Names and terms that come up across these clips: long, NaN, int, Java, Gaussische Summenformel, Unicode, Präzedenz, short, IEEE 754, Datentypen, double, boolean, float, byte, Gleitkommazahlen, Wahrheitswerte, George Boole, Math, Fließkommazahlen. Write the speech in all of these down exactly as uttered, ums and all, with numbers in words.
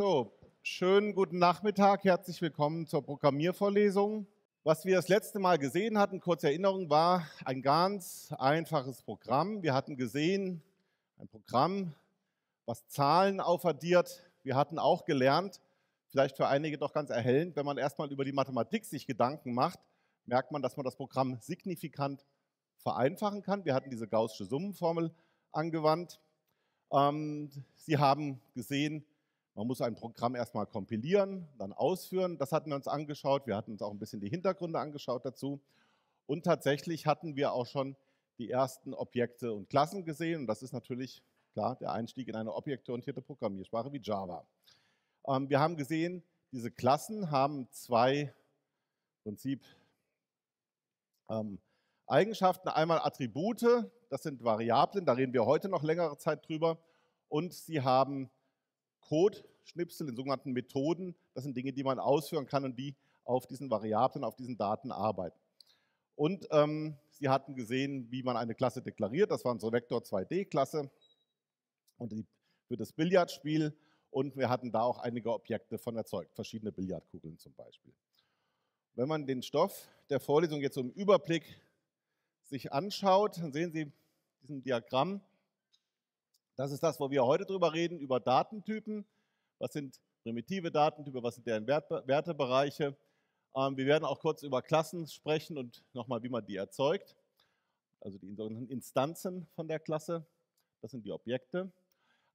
So, schönen guten Nachmittag, herzlich willkommen zur Programmiervorlesung. Was wir das letzte Mal gesehen hatten, kurze Erinnerung, war ein ganz einfaches Programm. Wir hatten gesehen, ein Programm, was Zahlen aufaddiert. Wir hatten auch gelernt, vielleicht für einige doch ganz erhellend, wenn man erstmal über die Mathematik sich Gedanken macht, merkt man, dass man das Programm signifikant vereinfachen kann. Wir hatten diese Gaussische Summenformel angewandt. Sie haben gesehen, man muss ein Programm erstmal kompilieren, dann ausführen. Das hatten wir uns angeschaut. Wir hatten uns auch ein bisschen die Hintergründe angeschaut dazu. Und tatsächlich hatten wir auch schon die ersten Objekte und Klassen gesehen. Und das ist natürlich, klar, der Einstieg in eine objektorientierte Programmiersprache wie Java. Wir haben gesehen, diese Klassen haben zwei Prinzip Eigenschaften. Einmal Attribute. Das sind Variablen, da reden wir heute noch längere Zeit drüber. Und sie haben Code-Schnipsel in sogenannten Methoden. Das sind Dinge, die man ausführen kann und die auf diesen Variablen, auf diesen Daten arbeiten. Und ähm, sie hatten gesehen, wie man eine Klasse deklariert. Das war unsere Vektor zwei D Klasse und die, für das Billardspiel. Und wir hatten da auch einige Objekte von erzeugt, verschiedene Billardkugeln zum Beispiel. Wenn man den Stoff der Vorlesung jetzt im Überblick sich anschaut, dann sehen Sie diesem Diagramm, das ist das, wo wir heute drüber reden, über Datentypen. Was sind primitive Datentypen, was sind deren Wert, Wertebereiche? Ähm, wir werden auch kurz über Klassen sprechen und nochmal, wie man die erzeugt. Also die sogenannten Instanzen von der Klasse, das sind die Objekte.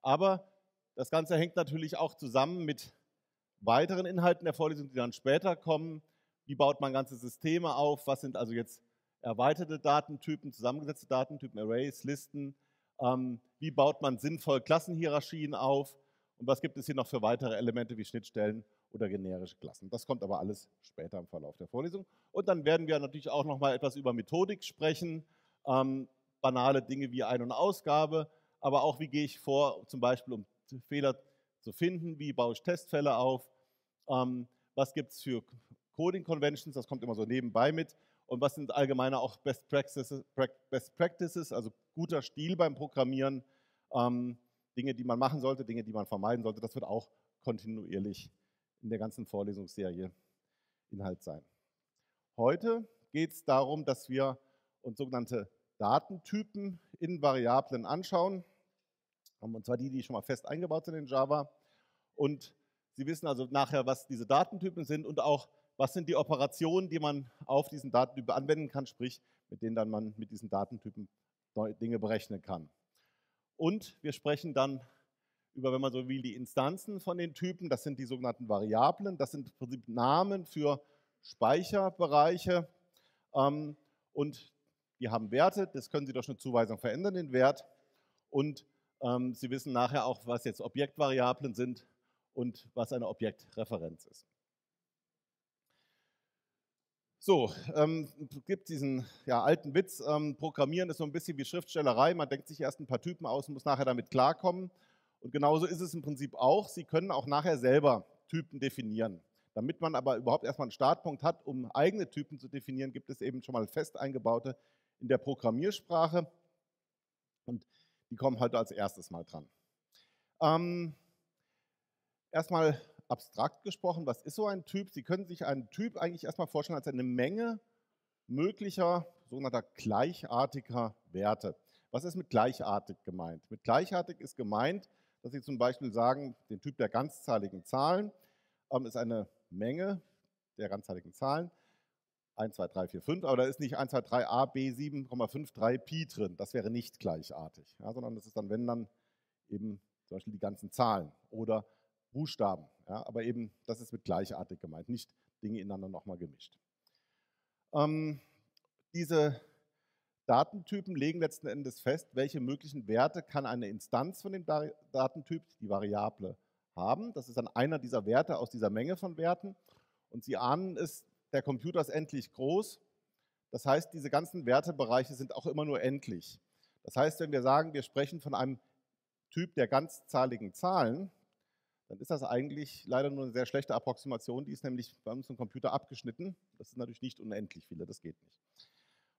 Aber das Ganze hängt natürlich auch zusammen mit weiteren Inhalten der Vorlesung, die dann später kommen. Wie baut man ganze Systeme auf? Was sind also jetzt erweiterte Datentypen, zusammengesetzte Datentypen, Arrays, Listen, ähm, wie baut man sinnvoll Klassenhierarchien auf und was gibt es hier noch für weitere Elemente wie Schnittstellen oder generische Klassen. Das kommt aber alles später im Verlauf der Vorlesung. Und dann werden wir natürlich auch noch mal etwas über Methodik sprechen, ähm, banale Dinge wie Ein- und Ausgabe, aber auch wie gehe ich vor, zum Beispiel um Fehler zu finden, wie baue ich Testfälle auf, ähm, was gibt es für Coding-Conventions, das kommt immer so nebenbei mit. Und was sind allgemeiner auch Best Practices, Best Practices, also guter Stil beim Programmieren, ähm, Dinge, die man machen sollte, Dinge, die man vermeiden sollte. Das wird auch kontinuierlich in der ganzen Vorlesungsserie Inhalt sein. Heute geht es darum, dass wir uns sogenannte Datentypen in Variablen anschauen, und zwar die, die schon mal fest eingebaut sind in Java. Und Sie wissen also nachher, was diese Datentypen sind und auch, was sind die Operationen, die man auf diesen Datentypen anwenden kann, sprich, mit denen dann man mit diesen Datentypen Dinge berechnen kann. Und wir sprechen dann über, wenn man so will, die Instanzen von den Typen. Das sind die sogenannten Variablen. Das sind im Prinzip Namen für Speicherbereiche. Ähm, und die haben Werte. Das können Sie durch eine Zuweisung verändern, den Wert. Und ähm, Sie wissen nachher auch, was jetzt Objektvariablen sind und was eine Objektreferenz ist. So, ähm, es gibt diesen ja, alten Witz, ähm, Programmieren ist so ein bisschen wie Schriftstellerei, man denkt sich erst ein paar Typen aus und muss nachher damit klarkommen. Und genauso ist es im Prinzip auch, Sie können auch nachher selber Typen definieren. Damit man aber überhaupt erstmal einen Startpunkt hat, um eigene Typen zu definieren, gibt es eben schon mal fest eingebaute in der Programmiersprache. Und die kommen heute als erstes mal dran. Ähm, erstmal abstrakt gesprochen, was ist so ein Typ? Sie können sich einen Typ eigentlich erstmal vorstellen als eine Menge möglicher, sogenannter gleichartiger Werte. Was ist mit gleichartig gemeint? Mit gleichartig ist gemeint, dass Sie zum Beispiel sagen, den Typ der ganzzahligen Zahlen ähm, ist eine Menge der ganzzahligen Zahlen, eins, zwei, drei, vier, fünf, aber da ist nicht eins, zwei, drei, a, b, sieben, fünf, drei, pi drin. Das wäre nicht gleichartig, ja, sondern das ist dann, wenn dann eben zum Beispiel die ganzen Zahlen oder Buchstaben, ja, aber eben, das ist mit gleichartig gemeint, nicht Dinge ineinander nochmal gemischt. Ähm, diese Datentypen legen letzten Endes fest, welche möglichen Werte kann eine Instanz von dem Datentyp, die Variable, haben. Das ist dann einer dieser Werte aus dieser Menge von Werten. Und Sie ahnen es, der Computer ist endlich groß. Das heißt, diese ganzen Wertebereiche sind auch immer nur endlich. Das heißt, wenn wir sagen, wir sprechen von einem Typ der ganzzahligen Zahlen, dann ist das eigentlich leider nur eine sehr schlechte Approximation. Die ist nämlich bei uns im Computer abgeschnitten. Das ist natürlich nicht unendlich viele, das geht nicht.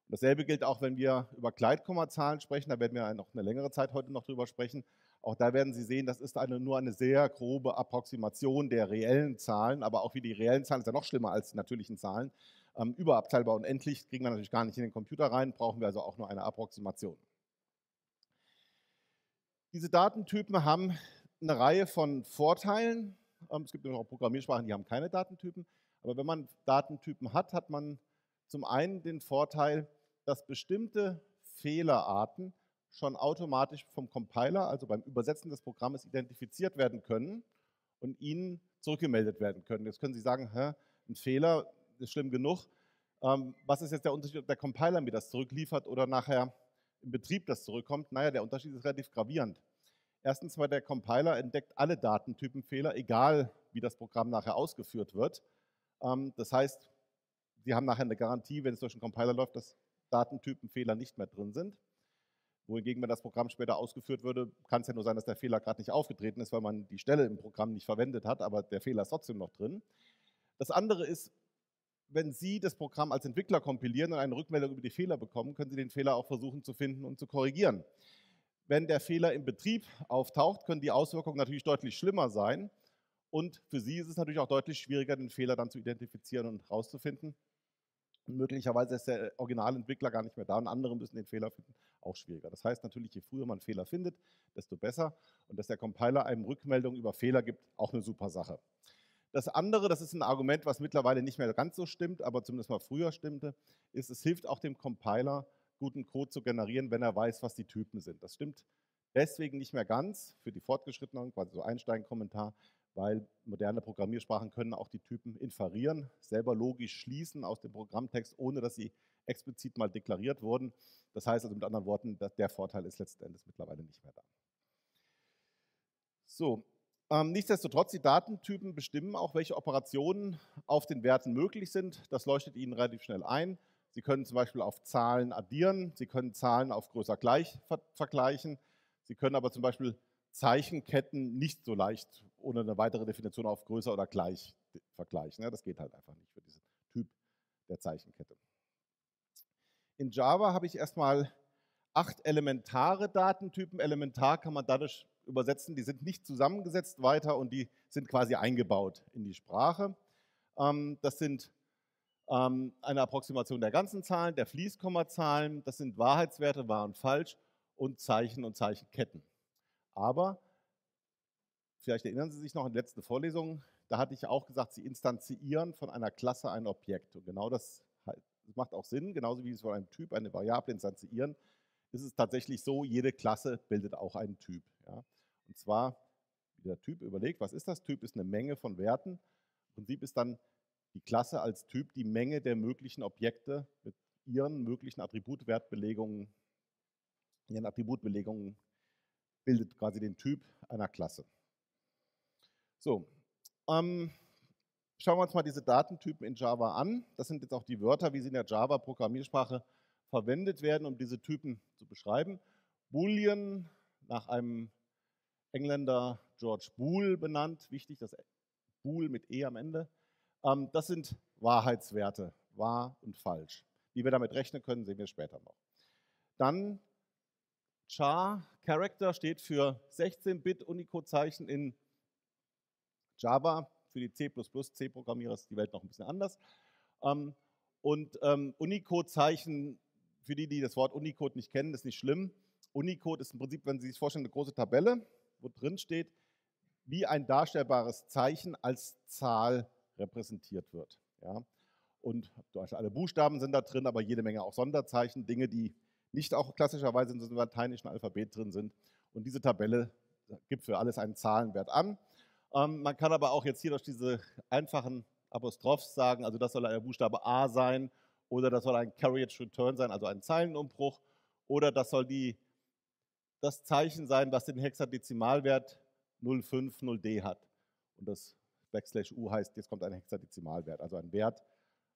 Und dasselbe gilt auch, wenn wir über Gleitkommazahlen sprechen. Da werden wir noch eine längere Zeit heute noch drüber sprechen. Auch da werden Sie sehen, das ist eine, nur eine sehr grobe Approximation der reellen Zahlen, aber auch wie die reellen Zahlen, ist ja noch schlimmer als die natürlichen Zahlen. Ähm, überabteilbar und endlich kriegen wir natürlich gar nicht in den Computer rein, brauchen wir also auch nur eine Approximation. Diese Datentypen haben eine Reihe von Vorteilen. Ähm, es gibt auch Programmiersprachen, die haben keine Datentypen. Aber wenn man Datentypen hat, hat man zum einen den Vorteil, dass bestimmte Fehlerarten schon automatisch vom Compiler, also beim Übersetzen des Programmes, identifiziert werden können und Ihnen zurückgemeldet werden können. Jetzt können Sie sagen, hä, ein Fehler ist schlimm genug. Ähm, was ist jetzt der Unterschied, ob der Compiler mir das zurückliefert oder nachher im Betrieb das zurückkommt? Naja, der Unterschied ist relativ gravierend. Erstens, weil der Compiler entdeckt alle Datentypenfehler, egal wie das Programm nachher ausgeführt wird. Ähm, das heißt, Sie haben nachher eine Garantie, wenn es durch den Compiler läuft, dass Datentypenfehler nicht mehr drin sind. Wohingegen, wenn das Programm später ausgeführt würde, kann es ja nur sein, dass der Fehler gerade nicht aufgetreten ist, weil man die Stelle im Programm nicht verwendet hat, aber der Fehler ist trotzdem noch drin. Das andere ist, wenn Sie das Programm als Entwickler kompilieren und eine Rückmeldung über die Fehler bekommen, können Sie den Fehler auch versuchen zu finden und zu korrigieren. Wenn der Fehler im Betrieb auftaucht, können die Auswirkungen natürlich deutlich schlimmer sein und für Sie ist es natürlich auch deutlich schwieriger, den Fehler dann zu identifizieren und rauszufinden. Und möglicherweise ist der Originalentwickler gar nicht mehr da und andere müssen den Fehler finden, auch schwieriger. Das heißt natürlich, je früher man Fehler findet, desto besser. Und dass der Compiler einem Rückmeldungen über Fehler gibt, auch eine super Sache. Das andere, das ist ein Argument, was mittlerweile nicht mehr ganz so stimmt, aber zumindest mal früher stimmte, ist, es hilft auch dem Compiler, guten Code zu generieren, wenn er weiß, was die Typen sind. Das stimmt deswegen nicht mehr ganz für die Fortgeschrittenen, quasi so Einstein-Kommentar, weil moderne Programmiersprachen können auch die Typen inferieren, selber logisch schließen aus dem Programmtext, ohne dass sie explizit mal deklariert wurden. Das heißt also mit anderen Worten, dass der Vorteil ist letzten Endes mittlerweile nicht mehr da. So, ähm, nichtsdestotrotz, die Datentypen bestimmen auch, welche Operationen auf den Werten möglich sind. Das leuchtet Ihnen relativ schnell ein. Sie können zum Beispiel auf Zahlen addieren, Sie können Zahlen auf größer gleich ver vergleichen, Sie können aber zum Beispiel Zeichenketten nicht so leicht ohne eine weitere Definition auf größer oder gleich vergleichen. Das geht halt einfach nicht für diesen Typ der Zeichenkette. In Java habe ich erstmal acht elementare Datentypen. Elementar kann man dadurch übersetzen, die sind nicht zusammengesetzt weiter und die sind quasi eingebaut in die Sprache. Das sind eine Approximation der ganzen Zahlen, der Fließkommazahlen, das sind Wahrheitswerte, wahr und falsch und Zeichen und Zeichenketten. Aber, vielleicht erinnern Sie sich noch an die letzten Vorlesungen, da hatte ich auch gesagt, Sie instanzieren von einer Klasse ein Objekt. Und genau das macht auch Sinn, genauso wie Sie von einem Typ eine Variable instanzieren, ist es tatsächlich so, jede Klasse bildet auch einen Typ. Ja? Und zwar, wie der Typ überlegt, was ist das? Typ ist eine Menge von Werten. Im Prinzip ist dann die Klasse als Typ die Menge der möglichen Objekte mit ihren möglichen Attributwertbelegungen, ihren Attributbelegungen, bildet quasi den Typ einer Klasse. So, ähm, schauen wir uns mal diese Datentypen in Java an. Das sind jetzt auch die Wörter, wie sie in der Java-Programmiersprache verwendet werden, um diese Typen zu beschreiben. Boolean, nach einem Engländer George Boole benannt, wichtig, das Boole mit E am Ende. Ähm, das sind Wahrheitswerte, wahr und falsch. Wie wir damit rechnen können, sehen wir später noch. Dann Char, Character steht für sechzehn Bit Unicode-Zeichen in Java, für die C plus plus, C-Programmierer ist die Welt noch ein bisschen anders. Und Unicode-Zeichen, für die, die das Wort Unicode nicht kennen, ist nicht schlimm. Unicode ist im Prinzip, wenn Sie sich vorstellen, eine große Tabelle, wo drin steht, wie ein darstellbares Zeichen als Zahl repräsentiert wird. Ja? Und alle Buchstaben sind da drin, aber jede Menge auch Sonderzeichen, Dinge, die nicht auch klassischerweise in diesem lateinischen Alphabet drin sind. Und diese Tabelle gibt für alles einen Zahlenwert an. Ähm, man kann aber auch jetzt hier durch diese einfachen Apostrophs sagen, also das soll ein Buchstabe A sein oder das soll ein Carriage Return sein, also ein Zeilenumbruch oder das soll die, das Zeichen sein, was den Hexadezimalwert null fünf null D hat. Und das Backslash U heißt, jetzt kommt ein Hexadezimalwert, also ein Wert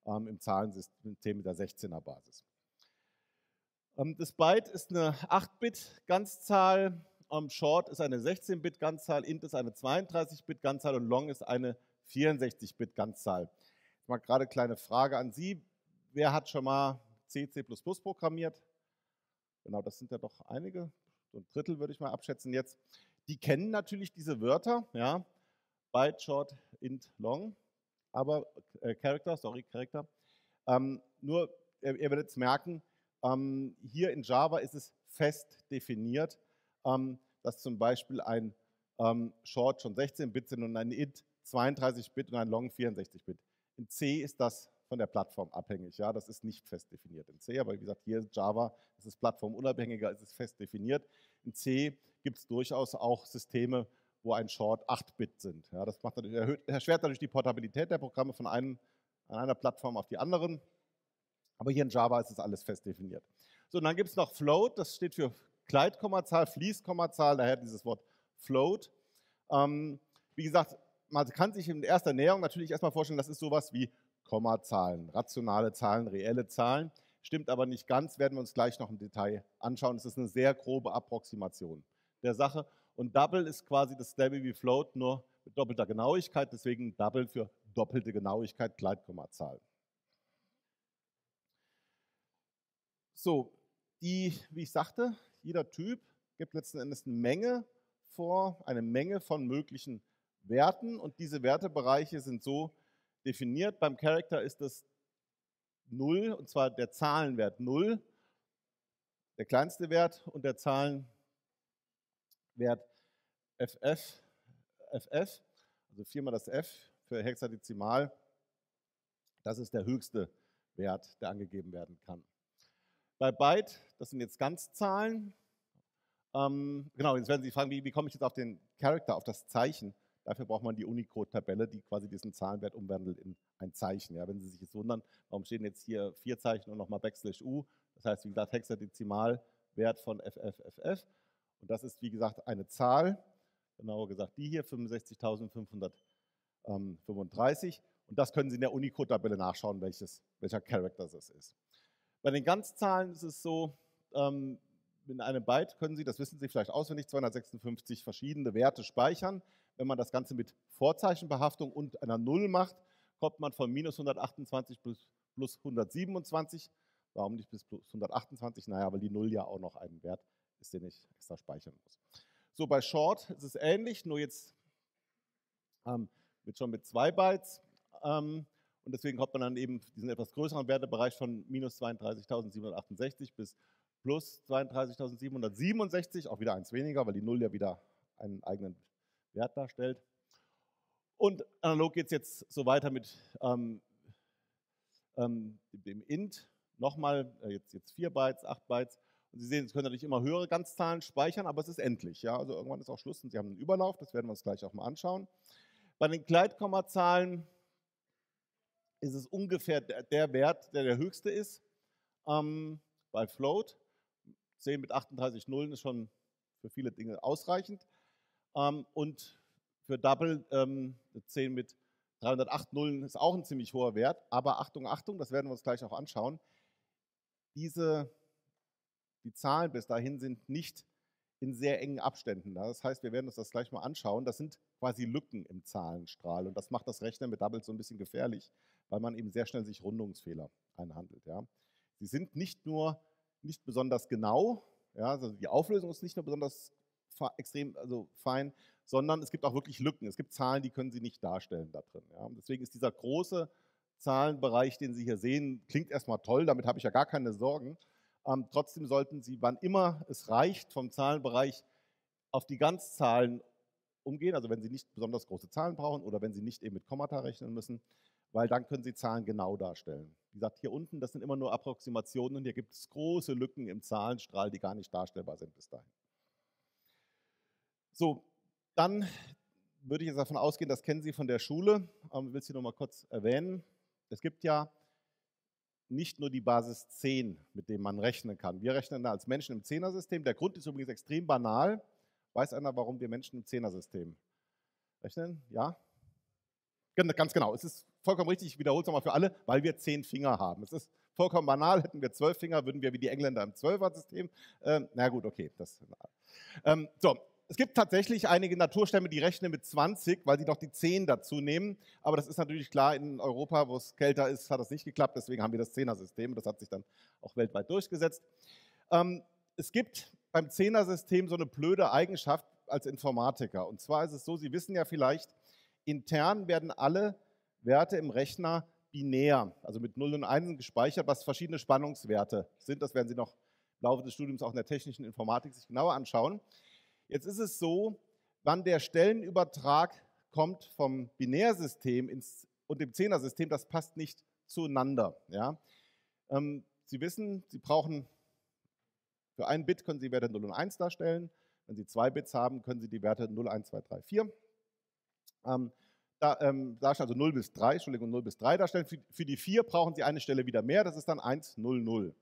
ähm, im Zahlensystem mit der sechzehner Basis. Das Byte ist eine acht Bit Ganzzahl, Short ist eine sechzehn Bit Ganzzahl, Int ist eine zweiunddreißig Bit Ganzzahl und Long ist eine vierundsechzig Bit Ganzzahl. Jetzt mal gerade eine kleine Frage an Sie. Wer hat schon mal C, C plus plus programmiert? Genau, das sind ja doch einige, so ein Drittel würde ich mal abschätzen jetzt. Die kennen natürlich diese Wörter, ja, byte, short, int, long, aber äh, Character, sorry, Character. Ähm, nur, ihr, ihr werdet es merken, ähm, hier in Java ist es fest definiert, ähm, dass zum Beispiel ein ähm, short schon sechzehn Bit sind und ein int zweiunddreißig Bit und ein long vierundsechzig Bit. In C ist das von der Plattform abhängig, ja, das ist nicht fest definiert in C, aber wie gesagt, hier in Java ist es plattformunabhängiger, ist es fest definiert. In C gibt es durchaus auch Systeme, wo ein Short acht Bit sind. Ja, das macht natürlich, erhöht, erschwert natürlich die Portabilität der Programme von einem, an einer Plattform auf die anderen, aber hier in Java ist es alles fest definiert. So, und dann gibt es noch Float, das steht für Gleitkommazahl, Fließkommazahl, daher dieses Wort Float. Ähm, wie gesagt, man kann sich in erster Näherung natürlich erstmal vorstellen, das ist sowas wie Kommazahlen, rationale Zahlen, reelle Zahlen. Stimmt aber nicht ganz, werden wir uns gleich noch im Detail anschauen. Es ist eine sehr grobe Approximation der Sache. Und Double ist quasi dasselbe wie Float, nur mit doppelter Genauigkeit. Deswegen Double für doppelte Genauigkeit, Gleitkommazahlen. So, die, wie ich sagte, jeder Typ gibt letzten Endes eine Menge vor, eine Menge von möglichen Werten. Und diese Wertebereiche sind so definiert. Beim Character ist das null, und zwar der Zahlenwert null, der kleinste Wert, und der Zahlenwert F F, F F, also viermal das F für hexadezimal, das ist der höchste Wert, der angegeben werden kann. Bei Byte, das sind jetzt Ganzzahlen, ähm, genau, jetzt werden Sie fragen, wie, wie komme ich jetzt auf den Character, auf das Zeichen? Dafür braucht man die Unicode-Tabelle, die quasi diesen Zahlenwert umwandelt in ein Zeichen. Ja, wenn Sie sich jetzt wundern, warum stehen jetzt hier vier Zeichen und nochmal Backslash U, das heißt, wie gesagt, Hexadezimalwert von F F F F. Und das ist, wie gesagt, eine Zahl, genauer gesagt die hier, fünfundsechzigtausendfünfhundertfünfunddreißig. Und das können Sie in der Unicode-Tabelle nachschauen, welches, welcher Character das ist. Bei den Ganzzahlen ist es so, ähm, in einem Byte können Sie, das wissen Sie vielleicht auswendig, zweihundertsechsundfünfzig verschiedene Werte speichern. Wenn man das Ganze mit Vorzeichenbehaftung und einer Null macht, kommt man von minus hundertachtundzwanzig plus, plus hundertsiebenundzwanzig. Warum nicht bis plus hundertachtundzwanzig? Naja, weil die Null ja auch noch ein Wert ist, den ich extra speichern muss. So, bei Short ist es ähnlich, nur jetzt ähm, mit schon mit zwei Bytes. Ähm, und deswegen kommt man dann eben diesen etwas größeren Wertebereich von minus zweiunddreißigtausendsiebenhundertachtundsechzig bis plus zweiunddreißigtausendsiebenhundertsiebenundsechzig, auch wieder eins weniger, weil die Null ja wieder einen eigenen Wert darstellt. Und analog geht es jetzt so weiter mit ähm, ähm, dem Int, nochmal, äh, jetzt, jetzt vier Bytes, acht Bytes. Und Sie sehen, Sie können natürlich immer höhere Ganzzahlen speichern, aber es ist endlich. Ja? Also irgendwann ist auch Schluss und Sie haben einen Überlauf, das werden wir uns gleich auch mal anschauen. Bei den Gleitkommazahlen ist es ungefähr der, der Wert, der der höchste ist. Ähm, bei Float, zehn mit achtunddreißig Nullen ist schon für viele Dinge ausreichend. Um, und für Double um, zehn mit dreihundertacht Nullen ist auch ein ziemlich hoher Wert. Aber Achtung, Achtung, das werden wir uns gleich auch anschauen. Diese, die Zahlen bis dahin sind nicht in sehr engen Abständen. Das heißt, wir werden uns das gleich mal anschauen. Das sind quasi Lücken im Zahlenstrahl. Und das macht das Rechnen mit Double so ein bisschen gefährlich, weil man eben sehr schnell sich Rundungsfehler einhandelt. Ja. Sie sind nicht nur nicht besonders genau, ja, also die Auflösung ist nicht nur besonders extrem, also fein, sondern es gibt auch wirklich Lücken. Es gibt Zahlen, die können Sie nicht darstellen da drin. Ja. Und deswegen ist dieser große Zahlenbereich, den Sie hier sehen, klingt erstmal toll, damit habe ich ja gar keine Sorgen. Ähm, trotzdem sollten Sie, wann immer es reicht, vom Zahlenbereich auf die Ganzzahlen umgehen, also wenn Sie nicht besonders große Zahlen brauchen oder wenn Sie nicht eben mit Kommata rechnen müssen, weil dann können Sie Zahlen genau darstellen. Wie gesagt, hier unten, das sind immer nur Approximationen und hier gibt es große Lücken im Zahlenstrahl, die gar nicht darstellbar sind bis dahin. So, dann würde ich jetzt davon ausgehen, das kennen Sie von der Schule, aber ich will es hier nochmal kurz erwähnen. Es gibt ja nicht nur die Basis zehn, mit dem man rechnen kann. Wir rechnen da als Menschen im Zehnersystem. Der Grund ist übrigens extrem banal. Weiß einer, warum wir Menschen im Zehnersystem rechnen? Ja? Ganz genau. Es ist vollkommen richtig, ich wiederhole es nochmal für alle, weil wir zehn Finger haben. Es ist vollkommen banal, hätten wir zwölf Finger, würden wir wie die Engländer im Zwölfer-System. Ähm, na gut, okay. Das, ähm, so. Es gibt tatsächlich einige Naturstämme, die rechnen mit zwanzig, weil sie noch die zehn dazu nehmen. Aber das ist natürlich klar, in Europa, wo es kälter ist, hat das nicht geklappt. Deswegen haben wir das Zehner-System. Das hat sich dann auch weltweit durchgesetzt. Ähm, es gibt beim Zehner-System so eine blöde Eigenschaft, als Informatiker. Und zwar ist es so, Sie wissen ja vielleicht, intern werden alle Werte im Rechner binär, also mit null und eins gespeichert, was verschiedene Spannungswerte sind. Das werden Sie noch im Laufe des Studiums auch in der technischen Informatik sich genauer anschauen. Jetzt ist es so, wann der Stellenübertrag kommt vom Binärsystem ins, und dem Zehnersystem, das passt nicht zueinander. Ja? Ähm, Sie wissen, Sie brauchen, für ein Bit können Sie die Werte null und eins darstellen. Wenn Sie zwei Bits haben, können Sie die Werte null, eins, zwei, drei, vier ähm, da, ähm, darstellen, also null bis drei, Entschuldigung, null bis drei darstellen. Für, für die vier brauchen Sie eine Stelle wieder mehr, das ist dann eins, null, null.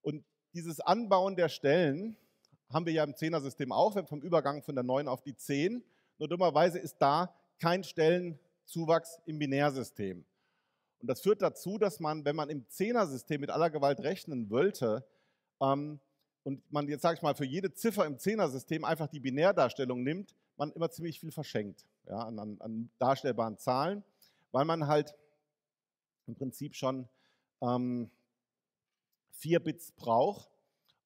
Und dieses Anbauen der Stellen haben wir ja im Zehnersystem auch, wenn vom Übergang von der neun auf die zehn. Nur dummerweise ist da kein Stellenzuwachs im Binärsystem. Und das führt dazu, dass man, wenn man im Zehnersystem mit aller Gewalt rechnen wollte, ähm, und man jetzt, sage ich mal, für jede Ziffer im Zehnersystem einfach die Binärdarstellung nimmt, man immer ziemlich viel verschenkt, ja, an, an darstellbaren Zahlen, weil man halt im Prinzip schon ähm, vier Bits braucht,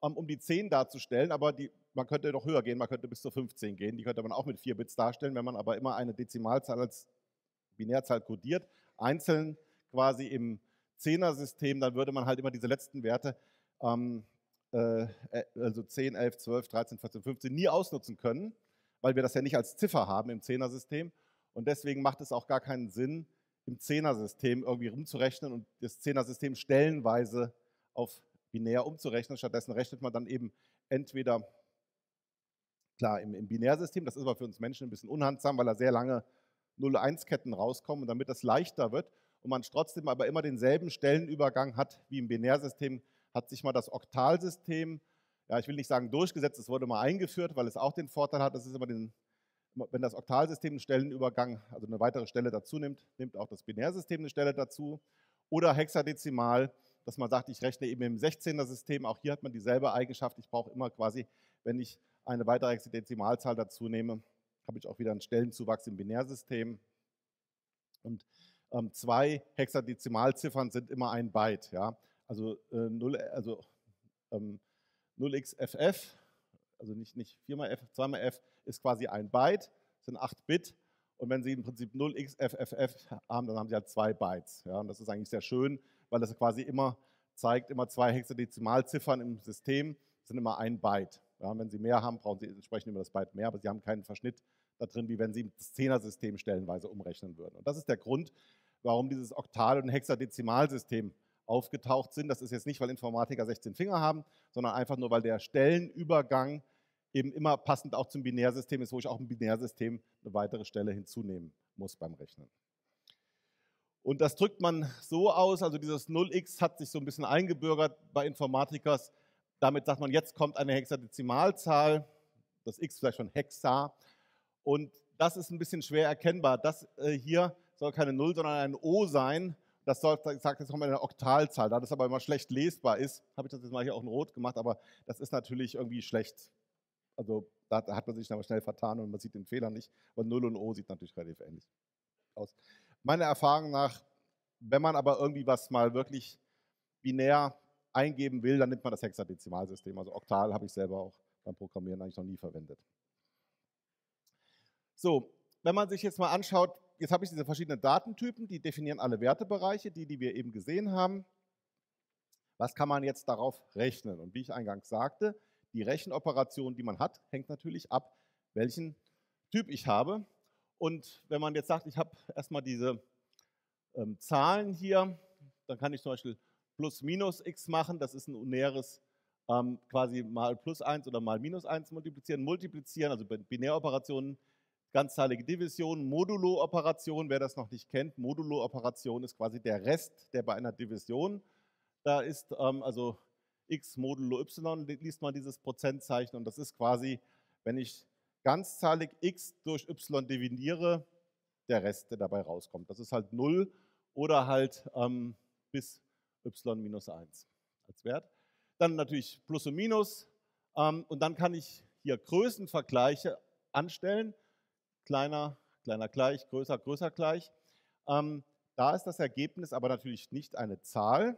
ähm, um die zehn darzustellen, aber die, man könnte noch höher gehen, man könnte bis zu fünfzehn gehen, die könnte man auch mit vier Bits darstellen, wenn man aber immer eine Dezimalzahl als Binärzahl kodiert, einzeln quasi im Zehnersystem, dann würde man halt immer diese letzten Werte ähm, also zehn, elf, zwölf, dreizehn, vierzehn, fünfzehn, nie ausnutzen können, weil wir das ja nicht als Ziffer haben im Zehnersystem. Und deswegen macht es auch gar keinen Sinn, im Zehnersystem irgendwie rumzurechnen und das Zehnersystem stellenweise auf binär umzurechnen. Stattdessen rechnet man dann eben entweder, klar, im, im Binärsystem, das ist aber für uns Menschen ein bisschen unhandsam, weil da sehr lange null eins Ketten rauskommen, und damit das leichter wird und man trotzdem aber immer denselben Stellenübergang hat wie im Binärsystem, hat sich mal das Oktalsystem, ja, ich will nicht sagen durchgesetzt, es wurde mal eingeführt, weil es auch den Vorteil hat, dass es immer den, wenn das Oktalsystem einen Stellenübergang, also eine weitere Stelle dazu nimmt, nimmt auch das Binärsystem eine Stelle dazu. Oder hexadezimal, dass man sagt, ich rechne eben im sechzehner-System, auch hier hat man dieselbe Eigenschaft, ich brauche immer quasi, wenn ich eine weitere Hexadezimalzahl dazu nehme, habe ich auch wieder einen Stellenzuwachs im Binärsystem. Und ähm, zwei Hexadezimalziffern sind immer ein Byte, ja. Also, äh, null, also ähm, null x f f, also nicht, nicht vier mal f, zwei mal f, ist quasi ein Byte, sind acht Bit. Und wenn Sie im Prinzip null x f f f haben, dann haben Sie halt zwei Bytes. Ja? Und das ist eigentlich sehr schön, weil das quasi immer zeigt, immer zwei Hexadezimalziffern im System sind immer ein Byte. Ja? Und wenn Sie mehr haben, brauchen Sie entsprechend immer das Byte mehr, aber Sie haben keinen Verschnitt da drin, wie wenn Sie das Zehnersystem stellenweise umrechnen würden. Und das ist der Grund, warum dieses Oktal- und Hexadezimalsystem aufgetaucht sind. Das ist jetzt nicht, weil Informatiker sechzehn Finger haben, sondern einfach nur, weil der Stellenübergang eben immer passend auch zum Binärsystem ist, wo ich auch im Binärsystem eine weitere Stelle hinzunehmen muss beim Rechnen. Und das drückt man so aus, also dieses null x hat sich so ein bisschen eingebürgert bei Informatikers. Damit sagt man, jetzt kommt eine Hexadezimalzahl, das x vielleicht schon Hexa, und das ist ein bisschen schwer erkennbar. Das äh, hier soll keine null, sondern ein O sein. Das soll, ich sage jetzt nochmal, eine Oktalzahl. Da das aber immer schlecht lesbar ist, habe ich das jetzt mal hier auch in Rot gemacht, aber das ist natürlich irgendwie schlecht. Also da hat man sich aber schnell vertan und man sieht den Fehler nicht. Aber null und O sieht natürlich relativ ähnlich aus. Meiner Erfahrung nach, wenn man aber irgendwie was mal wirklich binär eingeben will, dann nimmt man das Hexadezimalsystem. Also Oktal habe ich selber auch beim Programmieren eigentlich noch nie verwendet. So, wenn man sich jetzt mal anschaut, jetzt habe ich diese verschiedenen Datentypen, die definieren alle Wertebereiche, die, die wir eben gesehen haben. Was kann man jetzt darauf rechnen? Und wie ich eingangs sagte, die Rechenoperation, die man hat, hängt natürlich ab, welchen Typ ich habe. Und wenn man jetzt sagt, ich habe erstmal diese ähm, Zahlen hier, dann kann ich zum Beispiel plus minus x machen, das ist ein unäres ähm, quasi mal plus eins oder mal minus eins multiplizieren, multiplizieren, also Binäroperationen, ganzzahlige Division, Modulo-Operation, wer das noch nicht kennt, Modulo-Operation ist quasi der Rest, der bei einer Division da ist, ähm, also x modulo y, liest man dieses Prozentzeichen, und das ist quasi, wenn ich ganzzahlig x durch y dividiere, der Rest, der dabei rauskommt. Das ist halt null oder halt ähm, bis y minus eins als Wert. Dann natürlich Plus und Minus, ähm, und dann kann ich hier Größenvergleiche anstellen, kleiner, kleiner gleich, größer, größer gleich. Ähm, da ist das Ergebnis aber natürlich nicht eine Zahl.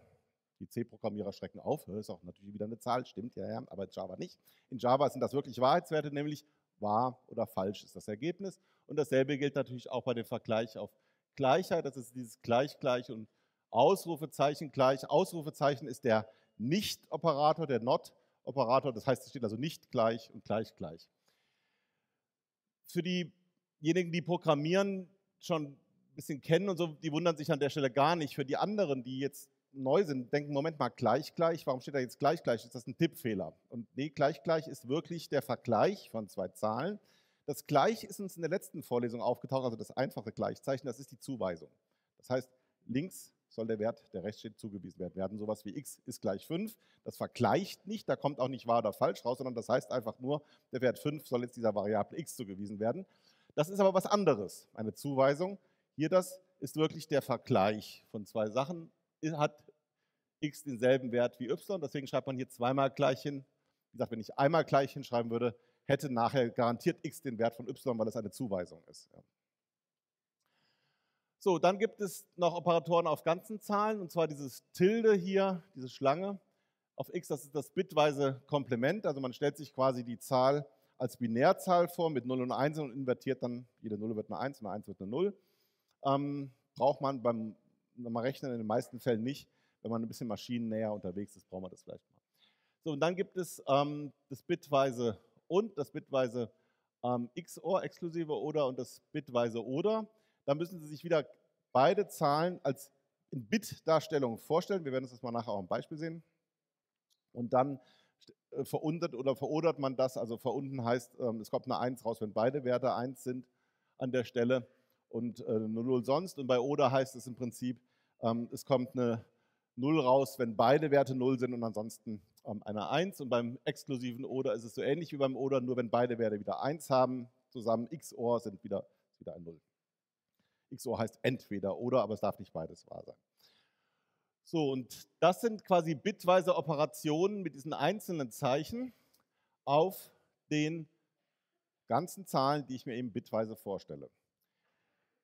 Die C-Programmierer schrecken auf, das ist auch natürlich wieder eine Zahl, stimmt, ja, ja, aber in Java nicht. In Java sind das wirklich Wahrheitswerte, nämlich wahr oder falsch ist das Ergebnis. Und dasselbe gilt natürlich auch bei dem Vergleich auf Gleichheit. Das ist dieses Gleich, Gleich und Ausrufezeichen gleich. Ausrufezeichen ist der Nicht-Operator, der Not-Operator. Das heißt, es steht also nicht gleich und gleich gleich. Für diejenigen, die programmieren, schon ein bisschen kennen und so, die wundern sich an der Stelle gar nicht. Für die anderen, die jetzt neu sind, denken, Moment mal, gleich gleich, warum steht da jetzt gleich gleich? Ist das ein Tippfehler? Und nee, gleich gleich ist wirklich der Vergleich von zwei Zahlen. Das Gleich ist uns in der letzten Vorlesung aufgetaucht, also das einfache Gleichzeichen, das ist die Zuweisung. Das heißt, links soll der Wert, der rechts steht, zugewiesen werden. Wir hatten sowas wie x ist gleich fünf. Das vergleicht nicht, da kommt auch nicht wahr oder falsch raus, sondern das heißt einfach nur, der Wert fünf soll jetzt dieser Variable x zugewiesen werden. Das ist aber was anderes, eine Zuweisung. Hier das ist wirklich der Vergleich von zwei Sachen. Hat x denselben Wert wie y, deswegen schreibt man hier zweimal gleich hin. Wie gesagt, wenn ich einmal gleich hinschreiben würde, hätte nachher garantiert x den Wert von y, weil das eine Zuweisung ist. Ja. So, dann gibt es noch Operatoren auf ganzen Zahlen, und zwar dieses Tilde hier, diese Schlange auf x, das ist das bitweise Komplement, also man stellt sich quasi die Zahl als Binärzahl vor mit null und eins und invertiert dann, jede null wird eine eins und eine eins wird eine null. Ähm, braucht man beim mal Rechnen in den meisten Fällen nicht, wenn man ein bisschen maschinennäher unterwegs ist, braucht man das vielleicht mal. So, und dann gibt es ähm, das bitweise und, das bitweise ähm, X O R, exklusive oder und das bitweise oder. Da müssen Sie sich wieder beide Zahlen als in Bit-Darstellung vorstellen. Wir werden uns das mal nachher auch im Beispiel sehen. Und dann verundert oder verodert man das. Also verunden heißt, es kommt eine eins raus, wenn beide Werte eins sind an der Stelle und eine null sonst. Und bei oder heißt es im Prinzip, es kommt eine null raus, wenn beide Werte null sind und ansonsten eine eins. Und beim exklusiven oder ist es so ähnlich wie beim oder, nur wenn beide Werte wieder eins haben, zusammen X O R sind wieder, ist wieder ein null. X O R heißt entweder oder, aber es darf nicht beides wahr sein. So, und das sind quasi bitweise Operationen mit diesen einzelnen Zeichen auf den ganzen Zahlen, die ich mir eben bitweise vorstelle.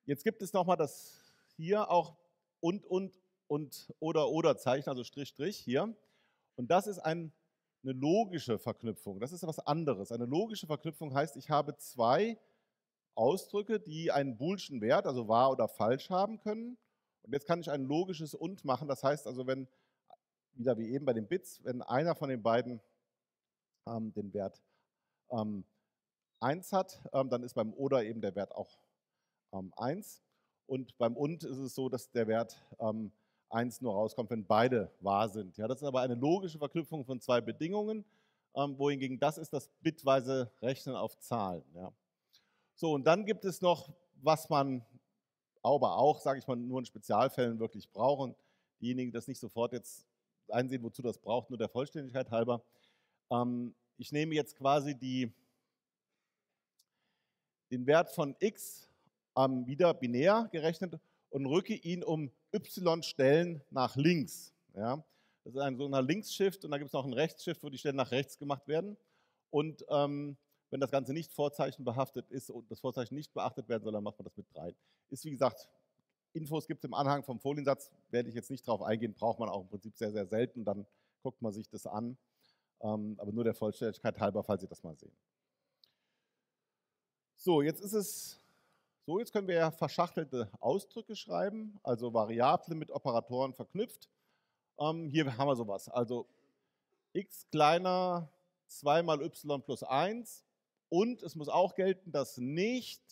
Jetzt gibt es nochmal das hier auch und, und, und, oder, oder Zeichen, also Strich, Strich hier. Und das ist ein, eine logische Verknüpfung. Das ist etwas anderes. Eine logische Verknüpfung heißt, ich habe zwei Ausdrücke, die einen boolschen Wert, also wahr oder falsch haben können. Und jetzt kann ich ein logisches Und machen. Das heißt also, wenn, wieder wie eben bei den Bits, wenn einer von den beiden ähm, den Wert ähm, eins hat, ähm, dann ist beim Oder eben der Wert auch ähm, eins. Und beim Und ist es so, dass der Wert ähm, eins nur rauskommt, wenn beide wahr sind. Ja, das ist aber eine logische Verknüpfung von zwei Bedingungen, ähm, wohingegen das ist das bitweise Rechnen auf Zahlen. Ja. So, und dann gibt es noch, was man aber auch, sage ich mal, nur in Spezialfällen wirklich brauchen. Diejenigen, die das nicht sofort jetzt einsehen, wozu das braucht, nur der Vollständigkeit halber. Ähm, ich nehme jetzt quasi die, den Wert von x ähm, wieder binär gerechnet und rücke ihn um y Stellen nach links. Ja? Das ist ein sogenannter Links-Shift, und da gibt es noch einen Rechts-Shift, wo die Stellen nach rechts gemacht werden. Und ähm, wenn das Ganze nicht Vorzeichen behaftet ist und das Vorzeichen nicht beachtet werden soll, dann macht man das mit rein. Ist wie gesagt, Infos gibt es im Anhang vom Foliensatz, werde ich jetzt nicht drauf eingehen, braucht man auch im Prinzip sehr, sehr selten, dann guckt man sich das an, aber nur der Vollständigkeit halber, falls Sie das mal sehen. So, jetzt ist es so, jetzt können wir ja verschachtelte Ausdrücke schreiben, also Variablen mit Operatoren verknüpft. Hier haben wir sowas, also x kleiner zwei mal y plus eins. Und es muss auch gelten, dass nicht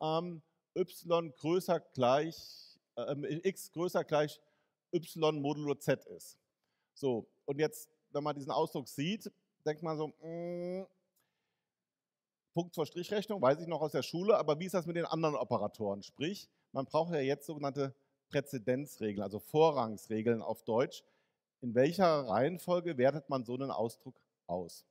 ähm, y größer gleich, äh, x größer gleich y modulo z ist. So, und jetzt, wenn man diesen Ausdruck sieht, denkt man so, mm, Punkt vor Strichrechnung, weiß ich noch aus der Schule, aber wie ist das mit den anderen Operatoren? Sprich, man braucht ja jetzt sogenannte Präzedenzregeln, also Vorrangsregeln auf Deutsch. In welcher Reihenfolge wertet man so einen Ausdruck aus?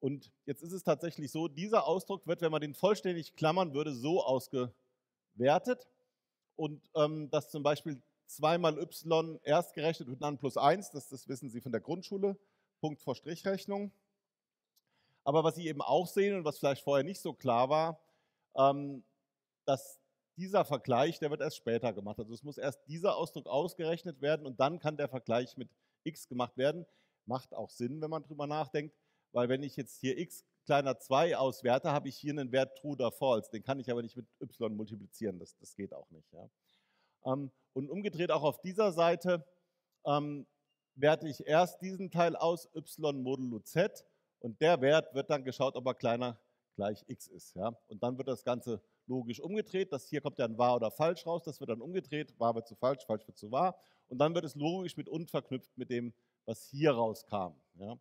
Und jetzt ist es tatsächlich so, dieser Ausdruck wird, wenn man den vollständig klammern würde, so ausgewertet. Und ähm, dass zum Beispiel zwei mal y erst gerechnet wird, dann plus eins, das, das wissen Sie von der Grundschule, Punkt vor Strichrechnung. Aber was Sie eben auch sehen und was vielleicht vorher nicht so klar war, ähm, dass dieser Vergleich, der wird erst später gemacht. Also es muss erst dieser Ausdruck ausgerechnet werden und dann kann der Vergleich mit x gemacht werden. Macht auch Sinn, wenn man drüber nachdenkt. Weil wenn ich jetzt hier x kleiner zwei auswerte, habe ich hier einen Wert true oder false. Den kann ich aber nicht mit y multiplizieren, das, das geht auch nicht. Ja. Ähm, und umgedreht auch auf dieser Seite ähm, werte ich erst diesen Teil aus, y modulo z, und der Wert wird dann geschaut, ob er kleiner gleich x ist. Ja. Und dann wird das Ganze logisch umgedreht, das hier kommt dann wahr oder falsch raus, das wird dann umgedreht, wahr wird zu falsch, falsch wird zu wahr, und dann wird es logisch mit und verknüpft mit dem, was hier rauskam. Ja.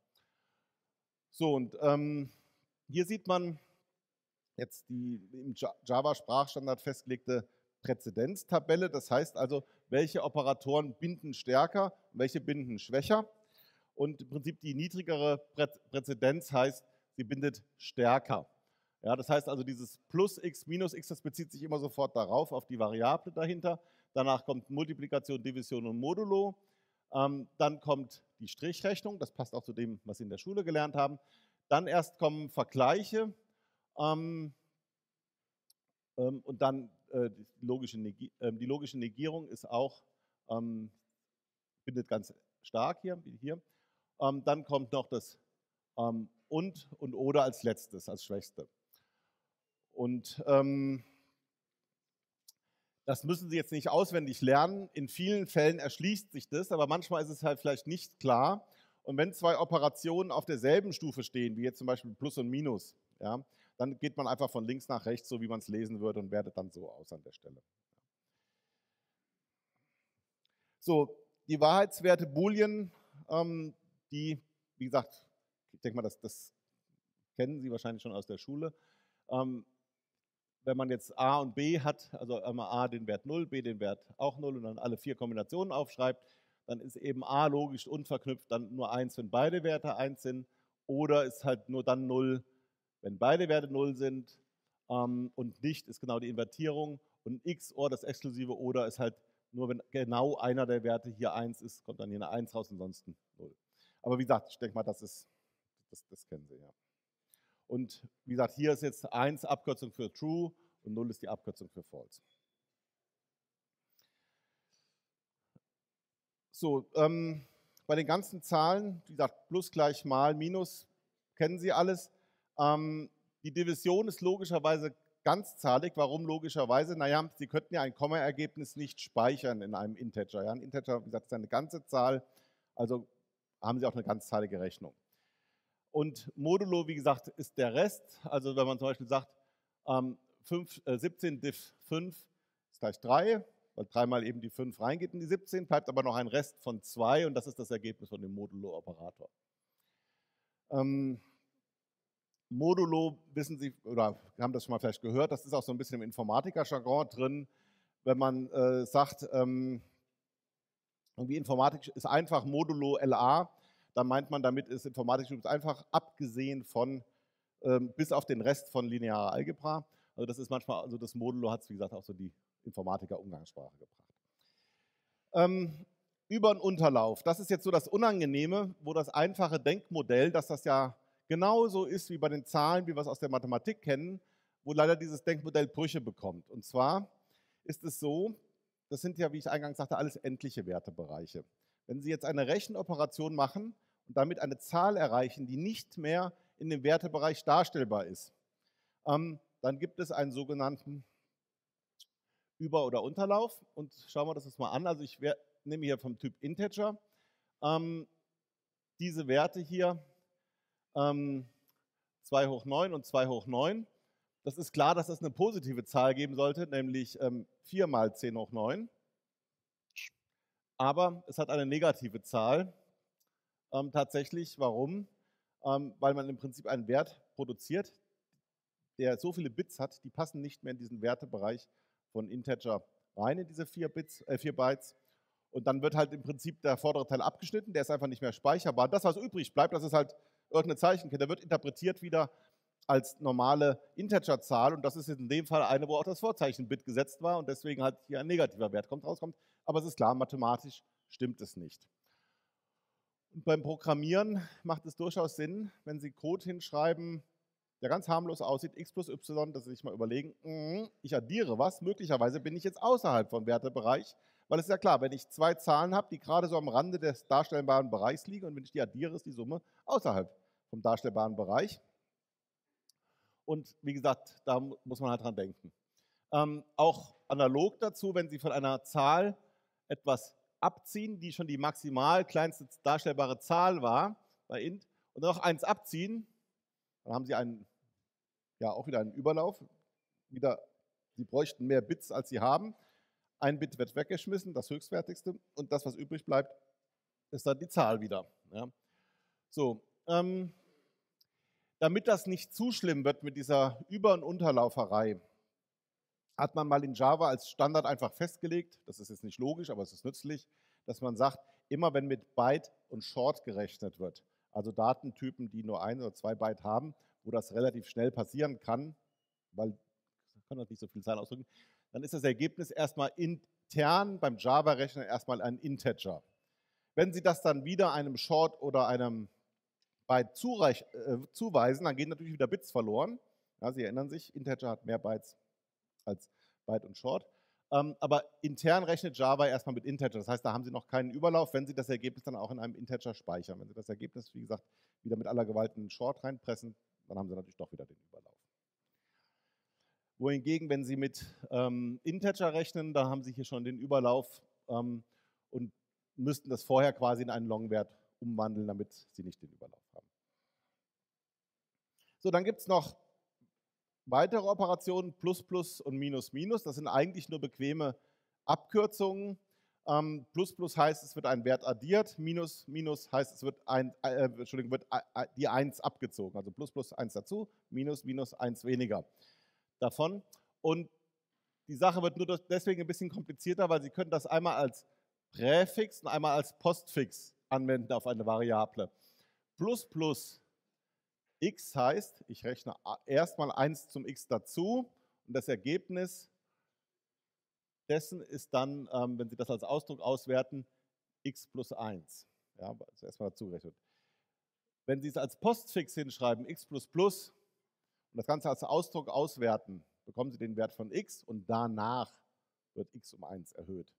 So, und ähm, hier sieht man jetzt die im Java-Sprachstandard festgelegte Präzedenztabelle. Das heißt also, welche Operatoren binden stärker, welche binden schwächer. Und im Prinzip die niedrigere Prä Präzedenz heißt, sie bindet stärker. Ja, das heißt also, dieses plus x minus x, das bezieht sich immer sofort darauf, auf die Variable dahinter. Danach kommt Multiplikation, Division und Modulo. Ähm, dann kommt die Strichrechnung, das passt auch zu dem, was Sie in der Schule gelernt haben. Dann erst kommen Vergleiche ähm, ähm, und dann äh, die, logische Negi äh, die logische Negierung ist auch, ähm, bindet ganz stark hier. hier. Ähm, dann kommt noch das ähm, und und oder als letztes, als schwächste. Und ähm, das müssen Sie jetzt nicht auswendig lernen. In vielen Fällen erschließt sich das, aber manchmal ist es halt vielleicht nicht klar. Und wenn zwei Operationen auf derselben Stufe stehen, wie jetzt zum Beispiel Plus und Minus, ja, dann geht man einfach von links nach rechts, so wie man es lesen würde, und wertet dann so aus an der Stelle. So, die Wahrheitswerte Boolean, ähm, die, wie gesagt, ich denke mal, das, das kennen Sie wahrscheinlich schon aus der Schule. Ähm, Wenn man jetzt a und b hat, also einmal a den Wert null, b den Wert auch null und dann alle vier Kombinationen aufschreibt, dann ist eben a logisch unverknüpft dann nur eins, wenn beide Werte eins sind, oder ist halt nur dann null, wenn beide Werte null sind, ähm, und nicht ist genau die Invertierung, und xor, das exklusive oder, ist halt nur, wenn genau einer der Werte hier eins ist, kommt dann hier eine eins raus, ansonsten null. Aber wie gesagt, ich denke mal, das ist, das, das kennen Sie ja. Und wie gesagt, hier ist jetzt eins Abkürzung für True und null ist die Abkürzung für False. So, ähm, bei den ganzen Zahlen, wie gesagt, plus gleich mal, minus, kennen Sie alles. Ähm, die Division ist logischerweise ganzzahlig. Warum logischerweise? Naja, Sie könnten ja ein Kommaergebnis nicht speichern in einem Integer. Ja? Ein Integer, wie gesagt, ist eine ganze Zahl, also haben Sie auch eine ganzzahlige Rechnung. Und modulo, wie gesagt, ist der Rest. Also wenn man zum Beispiel sagt, ähm, fünf, äh, siebzehn div fünf ist gleich drei, weil drei mal eben die fünf reingeht in die siebzehn, bleibt aber noch ein Rest von zwei, und das ist das Ergebnis von dem Modulo-Operator. Ähm, modulo, wissen Sie, oder haben das schon mal vielleicht gehört, das ist auch so ein bisschen im Informatiker-Jargon drin, wenn man äh, sagt, ähm, irgendwie Informatik ist einfach modulo L A, dann meint man, damit ist Informatik einfach abgesehen von, ähm, bis auf den Rest von linearer Algebra. Also das ist manchmal, also das Modulo hat es, wie gesagt, auch so die Informatiker-Umgangssprache gebracht. Ähm, Über- und Unterlauf, das ist jetzt so das Unangenehme, wo das einfache Denkmodell, dass das ja genauso ist wie bei den Zahlen, wie wir es aus der Mathematik kennen, wo leider dieses Denkmodell Brüche bekommt. Und zwar ist es so, das sind ja, wie ich eingangs sagte, alles endliche Wertebereiche. Wenn Sie jetzt eine Rechenoperation machen und damit eine Zahl erreichen, die nicht mehr in dem Wertebereich darstellbar ist, ähm, dann gibt es einen sogenannten Über- oder Unterlauf. Und schauen wir das jetzt mal an. Also ich nehme hier vom Typ Integer ähm, diese Werte hier, ähm, zwei hoch neun und zwei hoch neun. Das ist klar, dass es eine positive Zahl geben sollte, nämlich ähm, vier mal zehn hoch neun. Aber es hat eine negative Zahl. Ähm, tatsächlich, warum? Ähm, weil man im Prinzip einen Wert produziert, der so viele Bits hat, die passen nicht mehr in diesen Wertebereich von Integer rein, in diese vier Bits, äh, vier Bytes. Und dann wird halt im Prinzip der vordere Teil abgeschnitten, der ist einfach nicht mehr speicherbar. Das, was übrig bleibt, das ist halt irgendeine Zeichenkette, der wird interpretiert wieder als normale Integerzahl, und das ist in dem Fall eine, wo auch das Vorzeichen-Bit gesetzt war und deswegen halt hier ein negativer Wert kommt, rauskommt. Aber es ist klar, mathematisch stimmt es nicht. Und beim Programmieren macht es durchaus Sinn, wenn Sie Code hinschreiben, der ganz harmlos aussieht, x plus y, dass Sie sich mal überlegen, ich addiere was, möglicherweise bin ich jetzt außerhalb vom Wertebereich, weil es ist ja klar, wenn ich zwei Zahlen habe, die gerade so am Rande des darstellbaren Bereichs liegen, und wenn ich die addiere, ist die Summe außerhalb vom darstellbaren Bereich. Und wie gesagt, da muss man halt dran denken. Ähm, auch analog dazu, wenn Sie von einer Zahl etwas abziehen, die schon die maximal kleinste darstellbare Zahl war bei int, und dann noch eins abziehen, dann haben Sie einen, ja, auch wieder einen Überlauf. Wieder, Sie bräuchten mehr Bits, als Sie haben. Ein Bit wird weggeschmissen, das höchstwertigste, und das, was übrig bleibt, ist dann die Zahl wieder. Ja. So, ähm, damit das nicht zu schlimm wird mit dieser Über- und Unterlauferei, hat man mal in Java als Standard einfach festgelegt, das ist jetzt nicht logisch, aber es ist nützlich, dass man sagt, immer wenn mit Byte und Short gerechnet wird, also Datentypen, die nur ein oder zwei Byte haben, wo das relativ schnell passieren kann, weil ich kann das nicht so viel Zahlen ausdrücken, dann ist das Ergebnis erstmal intern beim Java-Rechner erstmal ein Integer. Wenn Sie das dann wieder einem Short oder einem Byte zureich, äh, zuweisen, dann gehen natürlich wieder Bits verloren. Ja, Sie erinnern sich, Integer hat mehr Bytes als Byte und Short. Ähm, aber intern rechnet Java erstmal mit Integer. Das heißt, da haben Sie noch keinen Überlauf, wenn Sie das Ergebnis dann auch in einem Integer speichern. Wenn Sie das Ergebnis, wie gesagt, wieder mit aller Gewalt in Short reinpressen, dann haben Sie natürlich doch wieder den Überlauf. Wohingegen, wenn Sie mit ähm, Integer rechnen, da haben Sie hier schon den Überlauf ähm, und müssten das vorher quasi in einen Long-Wert umwandeln, damit Sie nicht den Überlauf haben. So, dann gibt es noch weitere Operationen, Plus, Plus und Minus, Minus. Das sind eigentlich nur bequeme Abkürzungen. Ähm, Plus, Plus heißt, es wird ein Wert addiert. Minus, Minus heißt, es wird, ein, äh, Entschuldigung, wird die eins abgezogen. Also Plus, Plus eins dazu, Minus, Minus eins weniger davon. Und die Sache wird nur deswegen ein bisschen komplizierter, weil Sie können das einmal als Präfix und einmal als Postfix anwenden auf eine Variable. Plus plus x heißt, ich rechne erstmal eins zum x dazu und das Ergebnis dessen ist dann, wenn Sie das als Ausdruck auswerten, x plus eins. Ja, also erstmal dazu gerechnet. Wenn Sie es als Postfix hinschreiben, x plus plus, und das Ganze als Ausdruck auswerten, bekommen Sie den Wert von x und danach wird x um eins erhöht.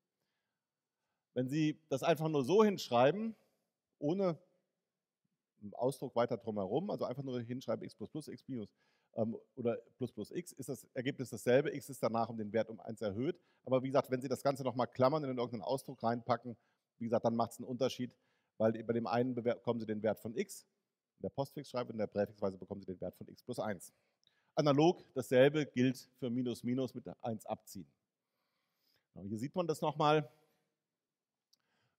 Wenn Sie das einfach nur so hinschreiben, ohne Ausdruck weiter drumherum, also einfach nur hinschreiben x plus plus, x minus ähm, oder plus plus x, ist das Ergebnis dasselbe, x ist danach um den Wert um eins erhöht. Aber wie gesagt, wenn Sie das Ganze nochmal klammern und in irgendeinen Ausdruck reinpacken, wie gesagt, dann macht es einen Unterschied, weil bei dem einen bekommen Sie den Wert von x, in der Postfix schreiben, in der Präfixweise bekommen Sie den Wert von x plus eins. Analog, dasselbe gilt für minus minus mit eins abziehen. Hier sieht man das nochmal.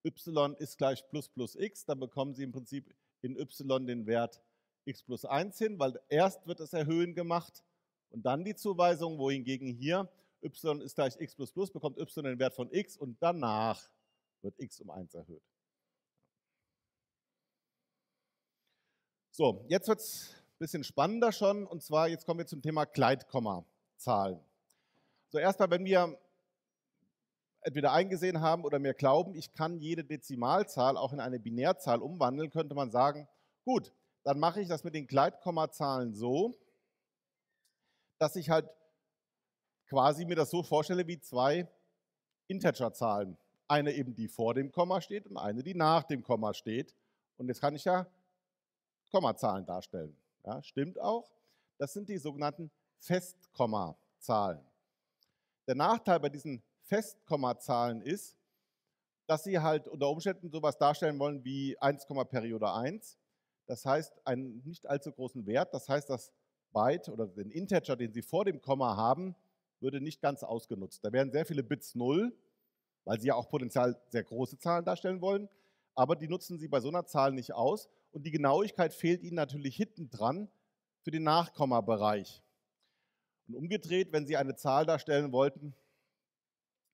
Y ist gleich plus plus x, dann bekommen Sie im Prinzip in y den Wert x plus eins hin, weil erst wird das Erhöhen gemacht und dann die Zuweisung, wohingegen hier y ist gleich x plus plus, bekommt y den Wert von x und danach wird x um eins erhöht. So, jetzt wird es ein bisschen spannender schon, und zwar jetzt kommen wir zum Thema Gleitkommazahlen. So, erstmal, wenn wir entweder eingesehen haben oder mir glauben, ich kann jede Dezimalzahl auch in eine Binärzahl umwandeln, könnte man sagen, gut, dann mache ich das mit den Gleitkommazahlen so, dass ich halt quasi mir das so vorstelle wie zwei Integerzahlen. Eine eben, die vor dem Komma steht und eine, die nach dem Komma steht. Und jetzt kann ich ja Kommazahlen darstellen. Ja, stimmt auch. Das sind die sogenannten Festkommazahlen. Der Nachteil bei diesen Festkommazahlen ist, dass sie halt unter Umständen sowas darstellen wollen wie eins, Periode eins. Das heißt, einen nicht allzu großen Wert. Das heißt, das Byte oder den Integer, den Sie vor dem Komma haben, würde nicht ganz ausgenutzt. Da wären sehr viele Bits null, weil Sie ja auch potenziell sehr große Zahlen darstellen wollen. Aber die nutzen Sie bei so einer Zahl nicht aus. Und die Genauigkeit fehlt Ihnen natürlich hinten dran für den Nachkommabereich. Und umgedreht, wenn Sie eine Zahl darstellen wollten,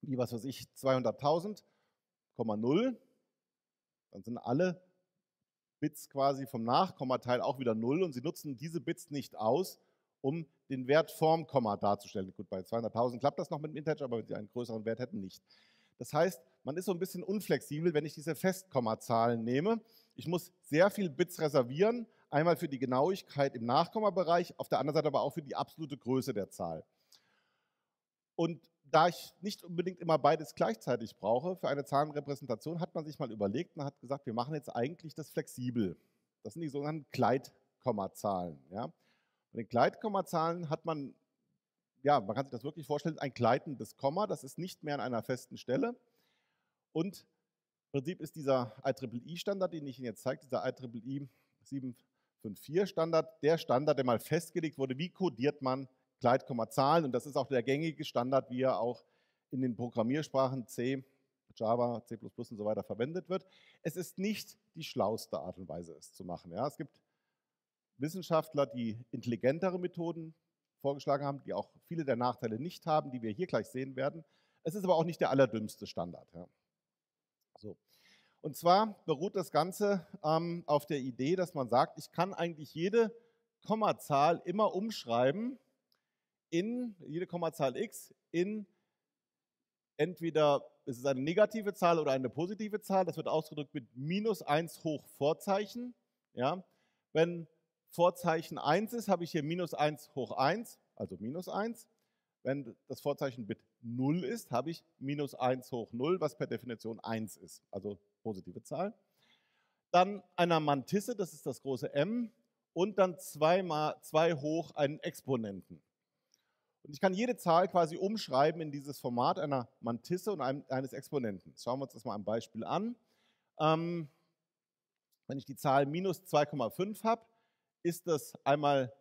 wie, was weiß ich, zweihunderttausend Komma null, dann sind alle Bits quasi vom Nachkommateil auch wieder null und Sie nutzen diese Bits nicht aus, um den Wert vorm Komma darzustellen. Gut, bei zweihunderttausend klappt das noch mit dem Integer, aber wenn Sie einen größeren Wert hätten, nicht. Das heißt, man ist so ein bisschen unflexibel, wenn ich diese Festkommazahlen nehme. Ich muss sehr viel Bits reservieren, einmal für die Genauigkeit im Nachkommabereich, auf der anderen Seite aber auch für die absolute Größe der Zahl. Und da ich nicht unbedingt immer beides gleichzeitig brauche für eine Zahlenrepräsentation, hat man sich mal überlegt und hat gesagt, wir machen jetzt eigentlich das flexibel. Das sind die sogenannten Gleitkommazahlen. Ja? Bei den Gleitkommazahlen hat man, ja, man kann sich das wirklich vorstellen, ein gleitendes Komma, das ist nicht mehr an einer festen Stelle. Und im Prinzip ist dieser I E E E-Standard, den ich Ihnen jetzt zeige, dieser I E E E sieben fünf vier-Standard, der Standard, der mal festgelegt wurde, wie codiert man Gleitkommazahlen. Und das ist auch der gängige Standard, wie er auch in den Programmiersprachen C, Java, C plus plus und so weiter verwendet wird. Es ist nicht die schlauste Art und Weise, es zu machen. Ja, es gibt Wissenschaftler, die intelligentere Methoden vorgeschlagen haben, die auch viele der Nachteile nicht haben, die wir hier gleich sehen werden. Es ist aber auch nicht der allerdümmste Standard. Ja. So. Und zwar beruht das Ganze ähm, auf der Idee, dass man sagt, ich kann eigentlich jede Kommazahl immer umschreiben in, jede Kommazahl x in entweder es ist eine negative Zahl oder eine positive Zahl, das wird ausgedrückt mit minus eins hoch Vorzeichen. Ja. Wenn Vorzeichen eins ist, habe ich hier minus eins hoch eins, also minus eins. Wenn das Vorzeichen Bit null ist, habe ich minus eins hoch null, was per Definition eins ist, also positive Zahl. Dann einer Mantisse, das ist das große M, und dann zwei mal zwei hoch einen Exponenten. Und ich kann jede Zahl quasi umschreiben in dieses Format einer Mantisse und einem, eines Exponenten. Schauen wir uns das mal am Beispiel an. Ähm, wenn ich die Zahl minus zwei Komma fünf habe, ist das einmal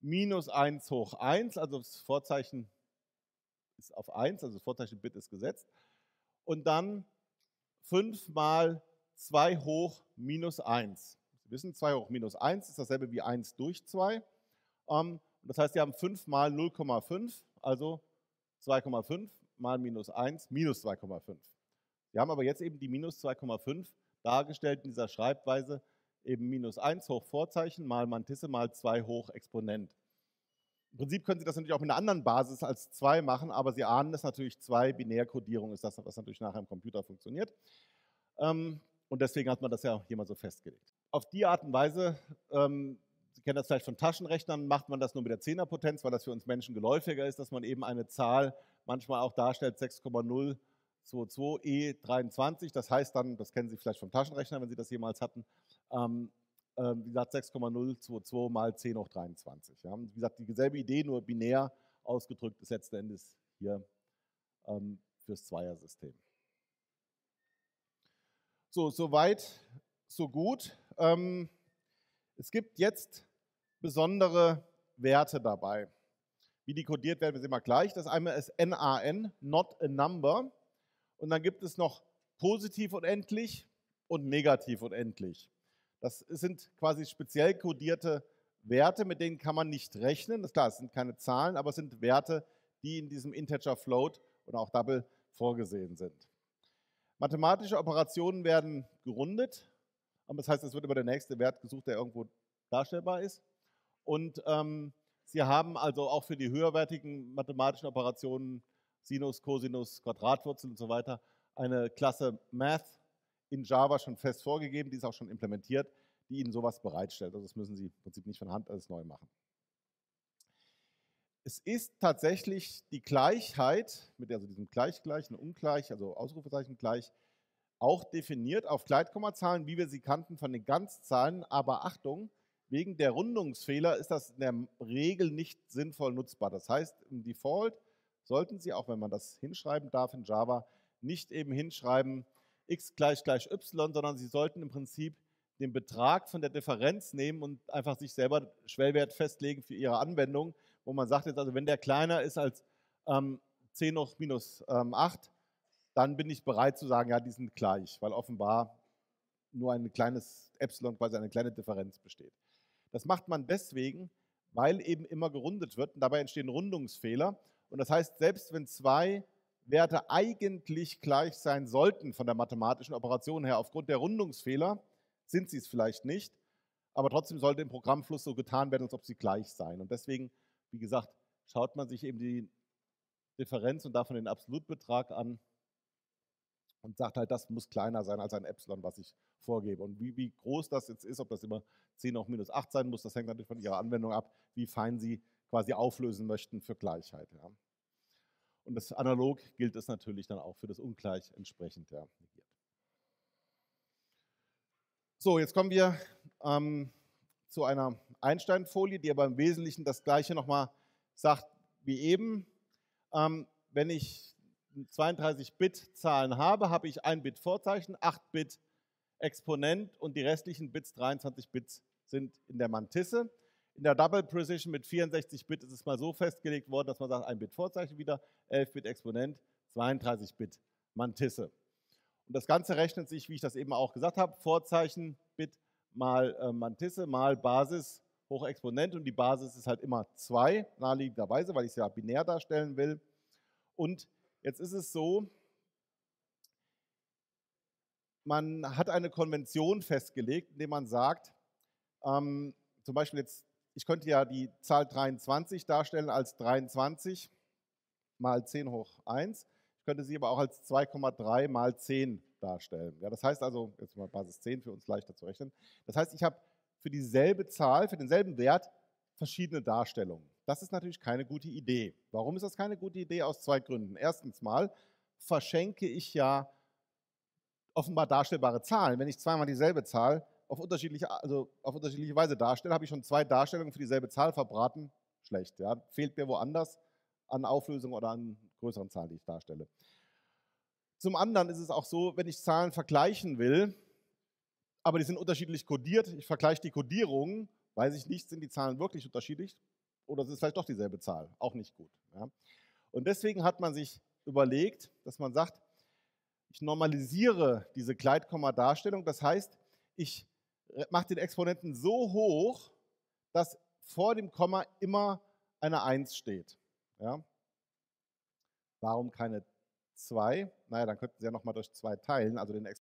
minus eins hoch eins, also das Vorzeichen ist auf eins, also das Vorzeichen Bit ist gesetzt. Und dann fünf mal zwei hoch minus eins. Sie wissen, zwei hoch minus eins ist dasselbe wie eins durch zwei. Ähm, Das heißt, wir haben fünf mal null Komma fünf, also zwei Komma fünf mal minus eins, minus zwei Komma fünf. Wir haben aber jetzt eben die minus zwei Komma fünf dargestellt in dieser Schreibweise, eben minus eins hoch Vorzeichen mal Mantisse mal zwei hoch Exponent. Im Prinzip können Sie das natürlich auch mit einer anderen Basis als zwei machen, aber Sie ahnen, dass natürlich zwei Binärkodierung ist, das, was natürlich nachher im Computer funktioniert. Und deswegen hat man das ja hier mal so festgelegt. Auf die Art und Weise... Sie kennen das vielleicht von Taschenrechnern, macht man das nur mit der Zehnerpotenz, weil das für uns Menschen geläufiger ist, dass man eben eine Zahl manchmal auch darstellt, sechs Komma null zwei zwei E dreiundzwanzig. Das heißt dann, das kennen Sie vielleicht vom Taschenrechner, wenn Sie das jemals hatten, ähm, äh, wie gesagt, sechs Komma null zwei zwei mal zehn hoch dreiundzwanzig. Ja. Wie gesagt, dieselbe Idee, nur binär ausgedrückt ist letzten Endes hier ähm, fürs Zweiersystem. So, soweit, so gut. Ähm, Es gibt jetzt besondere Werte dabei. Wie die kodiert werden, wir sehen mal gleich. Das einmal ist NaN, not a number. Und dann gibt es noch positiv unendlich und negativ unendlich. Das sind quasi speziell kodierte Werte, mit denen kann man nicht rechnen. Das ist klar, es sind keine Zahlen, aber es sind Werte, die in diesem Integer, Float und auch Double vorgesehen sind. Mathematische Operationen werden gerundet. Das heißt, es wird immer der nächste Wert gesucht, der irgendwo darstellbar ist. Und ähm, Sie haben also auch für die höherwertigen mathematischen Operationen, Sinus, Cosinus, Quadratwurzel und so weiter, eine Klasse Math in Java schon fest vorgegeben, die ist auch schon implementiert, die Ihnen sowas bereitstellt. Also das müssen Sie im Prinzip nicht von Hand alles neu machen. Es ist tatsächlich die Gleichheit, mit also diesem Gleich, Gleich, und Ungleich, also Ausrufezeichen gleich, auch definiert auf Gleitkommazahlen, wie wir sie kannten von den Ganzzahlen, aber Achtung, wegen der Rundungsfehler ist das in der Regel nicht sinnvoll nutzbar. Das heißt, im Default sollten Sie, auch wenn man das hinschreiben darf in Java, nicht eben hinschreiben x gleich gleich y, sondern Sie sollten im Prinzip den Betrag von der Differenz nehmen und einfach sich selber Schwellwert festlegen für Ihre Anwendung, wo man sagt jetzt, also wenn der kleiner ist als ähm, zehn hoch minus ähm, acht, dann bin ich bereit zu sagen, ja, die sind gleich, weil offenbar nur ein kleines Epsilon, quasi eine kleine Differenz besteht. Das macht man deswegen, weil eben immer gerundet wird und dabei entstehen Rundungsfehler. Und das heißt, selbst wenn zwei Werte eigentlich gleich sein sollten von der mathematischen Operation her, aufgrund der Rundungsfehler sind sie es vielleicht nicht, aber trotzdem sollte im Programmfluss so getan werden, als ob sie gleich seien. Und deswegen, wie gesagt, schaut man sich eben die Differenz und davon den Absolutbetrag an, und sagt halt, das muss kleiner sein als ein Epsilon, was ich vorgebe. Und wie, wie groß das jetzt ist, ob das immer zehn hoch minus acht sein muss, das hängt natürlich von Ihrer Anwendung ab, wie fein Sie quasi auflösen möchten für Gleichheit. Ja. Und das analog gilt es natürlich dann auch für das Ungleich entsprechend. Ja. So, jetzt kommen wir ähm, zu einer Einstein-Folie, die aber im Wesentlichen das Gleiche nochmal sagt wie eben. Ähm, wenn ich zweiunddreißig Bit Zahlen habe, habe ich ein Bit Vorzeichen, acht Bit Exponent und die restlichen Bits, dreiundzwanzig Bits, sind in der Mantisse. In der Double Precision mit vierundsechzig Bit ist es mal so festgelegt worden, dass man sagt, ein Bit Vorzeichen wieder, elf Bit Exponent, zweiunddreißig Bit Mantisse. Und das Ganze rechnet sich, wie ich das eben auch gesagt habe, Vorzeichen, Bit mal äh, Mantisse mal Basis hoch Exponent und die Basis ist halt immer zwei, naheliegenderweise, weil ich es ja binär darstellen will. Und jetzt ist es so, man hat eine Konvention festgelegt, indem man sagt, ähm, zum Beispiel jetzt, ich könnte ja die Zahl dreiundzwanzig darstellen als dreiundzwanzig mal zehn hoch eins. Ich könnte sie aber auch als zwei Komma drei mal zehn darstellen. Ja, das heißt also, jetzt mal Basis zehn für uns leichter zu rechnen. Das heißt, ich habe für dieselbe Zahl, für denselben Wert verschiedene Darstellungen. Das ist natürlich keine gute Idee. Warum ist das keine gute Idee? Aus zwei Gründen. Erstens mal verschenke ich ja offenbar darstellbare Zahlen. Wenn ich zweimal dieselbe Zahl auf unterschiedliche, also auf unterschiedliche Weise darstelle, habe ich schon zwei Darstellungen für dieselbe Zahl verbraten. Schlecht, ja. Fehlt mir woanders an Auflösung oder an größeren Zahlen, die ich darstelle. Zum anderen ist es auch so, wenn ich Zahlen vergleichen will, aber die sind unterschiedlich kodiert, ich vergleiche die Kodierungen, weiß ich nicht, sind die Zahlen wirklich unterschiedlich oder es ist vielleicht doch dieselbe Zahl, auch nicht gut. Ja. Und deswegen hat man sich überlegt, dass man sagt, ich normalisiere diese Gleitkomma-Darstellung, das heißt, ich mache den Exponenten so hoch, dass vor dem Komma immer eine eins steht. Ja. Warum keine zwei? Naja, dann könnten Sie ja nochmal durch zwei teilen, also den Exponenten.